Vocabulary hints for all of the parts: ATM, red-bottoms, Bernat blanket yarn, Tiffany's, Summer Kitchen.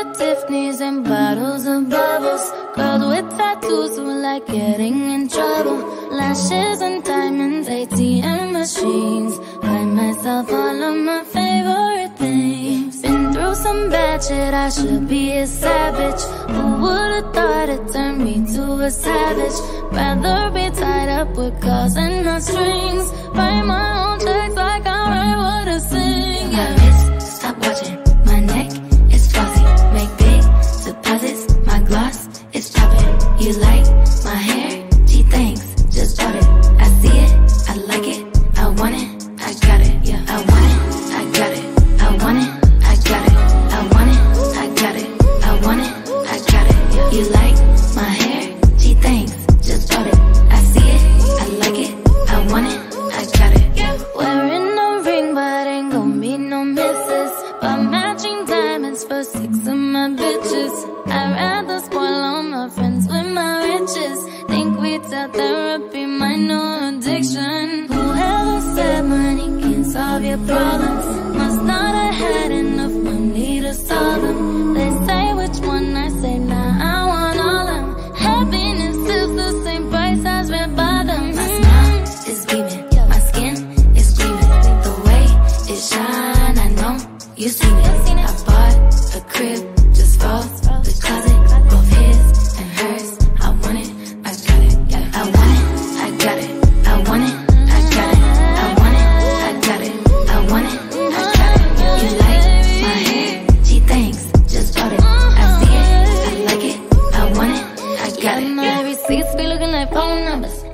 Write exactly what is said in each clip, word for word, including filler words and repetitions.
at Tiffany's and bottles of bubbles. Girls with tattoos who like getting in trouble. Lashes and diamonds, A T M machines. Buy myself all of my favorite things. Been through some bad shit, I should be a savage. Who would've thought it turned me to a savage? Rather be tied up with calls and no strings. Write my own checks like I write what I sing. My wrist, stop watching. My neck is glossy. Make big deposits. My gloss is chopping. You like my hair? Gee, thanks. Just bought it. I see it. I like it. I want it. I got it. Yeah. I want it. I got it. I want it. I got it. I want it. I got it. I want it. I got it. Yeah. You like my hair? Gee, thanks. Just bought it. I see it. I like it. I want it. I got it. Yeah. Wearing no ring, but ain't gon' be no misses. But matching diamonds for six of my bitches. I'd rather spoil all my friends with my riches. Think we tell therapy my new addiction. Whoever said money can't solve your problems must not have had enough money to solve them. They say which one, I say nah, I want all them. Happiness is the same price as red bottoms. My smile is beaming, my skin is gleaming. The way it shine, I know you seen it. I bought a crib just for the closet, both his and hers. I want it.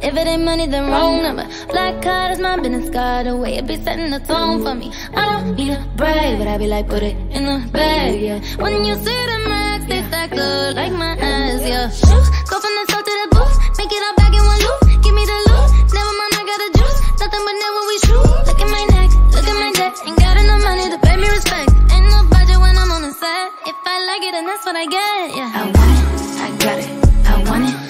If it ain't money, then wrong number. Black card is my business card. The way it be setting the tone for me. I don't need a break, but I be like, put it in the bag, yeah. When you see the max, they stack good like my eyes, yeah. Shoot, go from the south to the booth. Make it all back in one loop. Give me the loot. Never mind, I got a juice. Nothing but never we shoot. Look at my neck, look at my neck. Ain't got enough money to pay me respect. Ain't no budget when I'm on the set. If I like it, then that's what I get, yeah. I want it, I got it, I want it.